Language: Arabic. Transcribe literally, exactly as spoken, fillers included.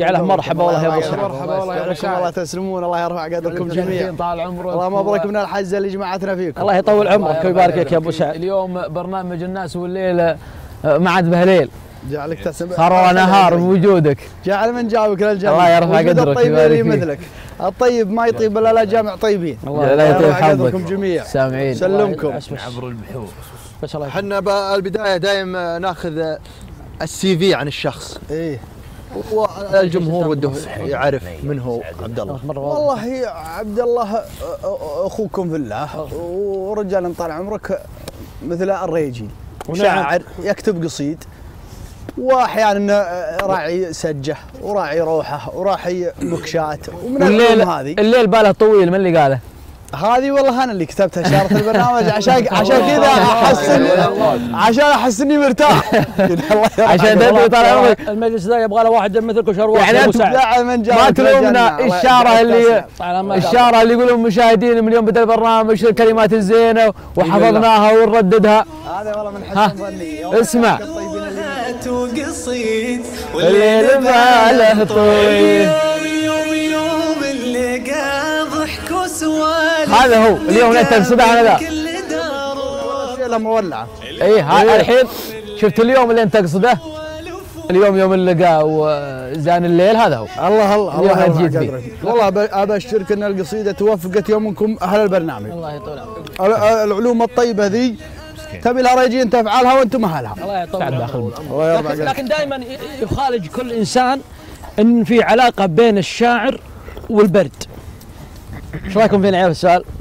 يا هلا مرحبا والله يا ابو صحاب. مرحبا والله يا بشار. الله تسلمون، الله يرفع قدركم جميعا. طال عمرك. الله مبارك من الحزه اللي جمعتنا فيكم. الله يطول عمرك ويباركك يا ابو شعب. اليوم برنامج الناس والليل ما عاد به ليل. جعلك تسمع. صار نهار بوجودك. جعل من جابك للجنة. الله يرفع قدرك. الطيب اللي مثلك. الطيب ما يطيب الا لا جامع طيبين. الله يرفع قدركم جميعا. سامعين. سلمكم. عبر البحور. ما شاء الله. احنا بالبدايه دايم ناخذ السي في عن الشخص. ايه. والجمهور وده يعرف من هو عبد الله. والله عبد الله اخوكم في الله، ورجال طال عمرك مثل الريجي، شاعر يكتب قصيد، واحيانا راعي سجه وراعي روحه وراعي مكشات. ومن الليل هذه الليل باله طويل، من اللي قاله؟ هذه والله انا اللي كتبتها شارة البرنامج، عشان عشان كذا احس عشان احس اني مرتاح. عشان تدري طال عمرك المجلس ذا يبغى له واحد مثلك وشروه يعني. انتم ما تلومنا الشاره اللي الشاره اللي يقولون مشاهدين من يوم بدا البرنامج الكلمات الزينه وحفظناها ونرددها. هذا والله من حسن ظني. اسمع وقصيد والليل باله طويل، يوم يوم اللي ضحك وسوالف. هذا هو اليوم اللي تنسبه على ذا لما ولعه. اي ها الحين شفت اليوم اللي انت تقصده، اليوم يوم اللقاء وزان الليل. هذا هو. الله الله الله جيت فيه. والله ابشرك ان القصيده توفقت يومكم اهل البرنامج. الله يطول عمرك. العلوم الطيبه ذي تبي لها راجين تفعلها وانتم اهلها. الله يطول عمرك. لكن دائما يخالج كل انسان ان في علاقه بين الشاعر والبرد. ايش رايكم فينا يا عيال السؤال؟